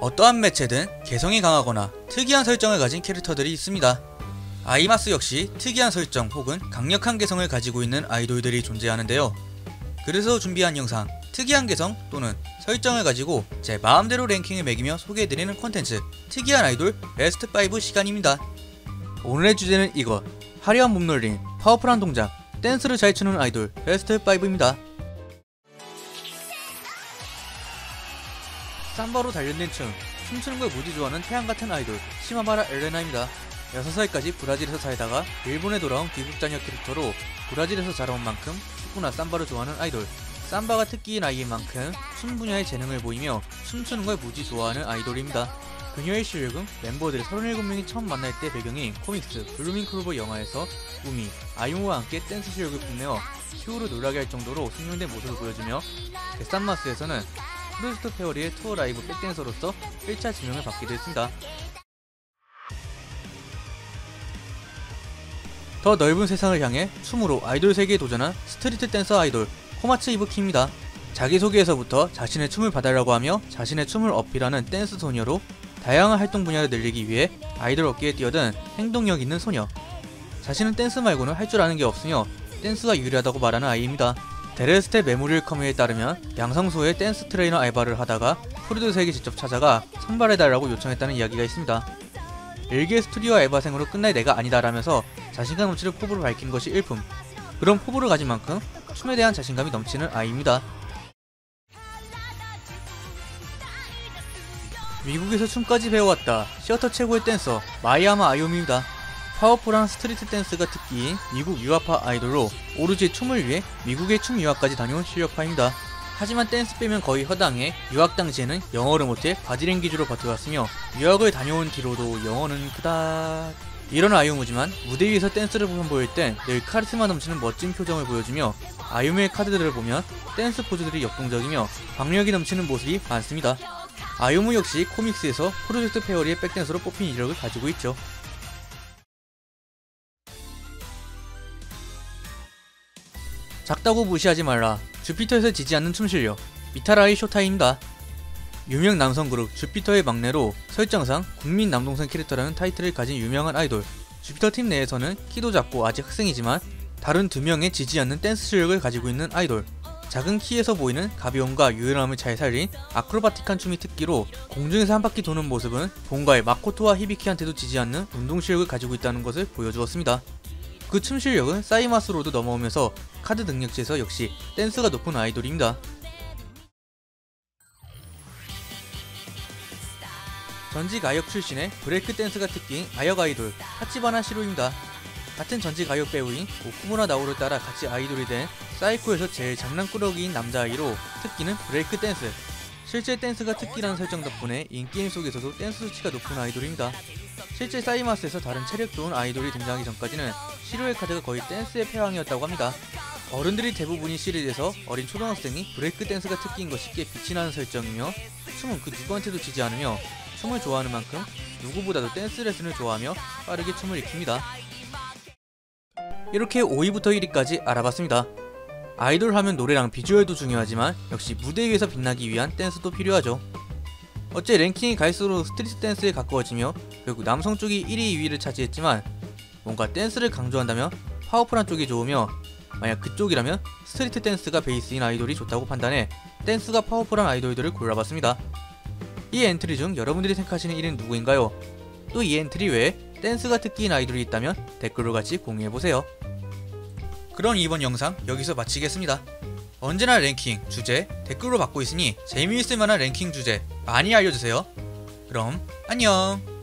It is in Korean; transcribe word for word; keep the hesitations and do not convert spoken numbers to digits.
어떠한 매체든 개성이 강하거나 특이한 설정을 가진 캐릭터들이 있습니다. 아이마스 역시 특이한 설정 혹은 강력한 개성을 가지고 있는 아이돌들이 존재하는데요. 그래서 준비한 영상, 특이한 개성 또는 설정을 가지고 제 마음대로 랭킹을 매기며 소개해드리는 콘텐츠 특이한 아이돌 베스트 파이브 시간입니다. 오늘의 주제는 이것, 화려한 몸놀림, 파워풀한 동작, 댄스를 잘 추는 아이돌 베스트 파이브입니다. 삼바로 단련된 춤, 춤추는 걸 무지 좋아하는 태양같은 아이돌 시마바라 엘레나입니다. 여섯 살까지 브라질에서 살다가 일본에 돌아온 귀국자녀 캐릭터로 브라질에서 자라온 만큼 축구나 삼바를 좋아하는 아이돌, 삼바가 특기인 아이인 만큼 춤 분야의 재능을 보이며 춤추는 걸 무지 좋아하는 아이돌입니다. 그녀의 실력은 멤버들 서른일곱 명이 처음 만날 때 배경이 코믹스 블루밍 영화에서 우미, 아이유와 함께 댄스 실력을 뽐내어 시우를 놀라게 할 정도로 숙련된 모습을 보여주며, 데산마스에서는 크루스트 페어리의 투어 라이브 백댄서로서 일 차 지명을 받기도 했습니다. 더 넓은 세상을 향해 춤으로 아이돌 세계에 도전한 스트리트 댄서 아이돌 코마츠 이부키입니다. 자기소개에서부터 자신의 춤을 봐달라고 하며 자신의 춤을 어필하는 댄스 소녀로, 다양한 활동 분야를 늘리기 위해 아이돌 업계에 뛰어든 행동력 있는 소녀. 자신은 댄스 말고는 할 줄 아는 게 없으며 댄스가 유리하다고 말하는 아이입니다. 데레스테 메모리얼 커뮤에 따르면 양성소의 댄스 트레이너 알바를 하다가 프로듀서에게 직접 찾아가 선발해달라고 요청했다는 이야기가 있습니다. 일개 스튜디오 알바생으로 끝날 내가 아니다 라면서 자신감 넘치는 포부를 밝힌 것이 일품. 그런 포부를 가진 만큼 춤에 대한 자신감이 넘치는 아이입니다. 미국에서 춤까지 배워왔다. 시어터 최고의 댄서 마이야마 아이오미입니다. 파워풀한 스트리트 댄스가 특기인 미국 유학파 아이돌로 오로지 춤을 위해 미국의 춤 유학까지 다녀온 실력파입니다. 하지만 댄스 빼면 거의 허당해 유학 당시에는 영어를 못해 바디랭귀지로 버텨왔으며 유학을 다녀온 뒤로도 영어는 그닥... 이런 아이유무지만 무대 위에서 댄스를 선보일 땐 늘 카리스마 넘치는 멋진 표정을 보여주며, 아이유의 카드들을 보면 댄스 포즈들이 역동적이며 박력이 넘치는 모습이 많습니다. 아이유 역시 코믹스에서 프로젝트 페어리의 백댄서로 뽑힌 이력을 가지고 있죠. 작다고 무시하지 말라. 주피터에서 지지 않는 춤 실력. 미타라이 쇼타이입니다. 유명 남성 그룹 주피터의 막내로 설정상 국민 남동생 캐릭터라는 타이틀을 가진 유명한 아이돌. 주피터 팀 내에서는 키도 작고 아직 학생이지만 다른 두 명의 지지 않는 댄스 실력을 가지고 있는 아이돌. 작은 키에서 보이는 가벼움과 유연함을 잘 살린 아크로바틱한 춤이 특기로, 공중에서 한 바퀴 도는 모습은 본가의 마코토와 히비키한테도 지지 않는 운동 실력을 가지고 있다는 것을 보여주었습니다. 그 춤 실력은 사이마스로도 넘어오면서 카드 능력치에서 역시 댄스가 높은 아이돌입니다. 전직 아역 출신의 브레이크 댄스가 특기인 아역 아이돌 하치바나 시로입니다. 같은 전직 아역 배우인 고쿠모나 나오를 따라 같이 아이돌이 된 사이코에서 제일 장난꾸러기인 남자아이로 특기는 브레이크 댄스. 실제 댄스가 특기라는 설정 덕분에 인게임 속에서도 댄스 수치가 높은 아이돌입니다. 실제 사이마스에서 다른 체력 좋은 아이돌이 등장하기 전까지는 시로의 카드가 거의 댄스의 패왕이었다고 합니다. 어른들이 대부분이 시리즈에서 어린 초등학생이 브레이크 댄스가 특기인 것이 꽤 빛이 나는 설정이며, 춤은 그 누구한테도 지지 않으며 춤을 좋아하는 만큼 누구보다도 댄스 레슨을 좋아하며 빠르게 춤을 익힙니다. 이렇게 오 위부터 일 위까지 알아봤습니다. 아이돌 하면 노래랑 비주얼도 중요하지만 역시 무대 위에서 빛나기 위한 댄스도 필요하죠. 어째 랭킹이 갈수록 스트리트 댄스에 가까워지며 결국 남성 쪽이 일 위, 이 위를 차지했지만, 뭔가 댄스를 강조한다면 파워풀한 쪽이 좋으며 만약 그쪽이라면 스트리트 댄스가 베이스인 아이돌이 좋다고 판단해 댄스가 파워풀한 아이돌들을 골라봤습니다. 이 엔트리 중 여러분들이 생각하시는 일 위는 누구인가요? 또 이 엔트리 외에 댄스가 특기인 아이돌이 있다면 댓글로 같이 공유해보세요. 그럼 이번 영상 여기서 마치겠습니다. 언제나 랭킹, 주제, 댓글로 받고 있으니 재미있을 만한 랭킹 주제 많이 알려주세요. 그럼 안녕!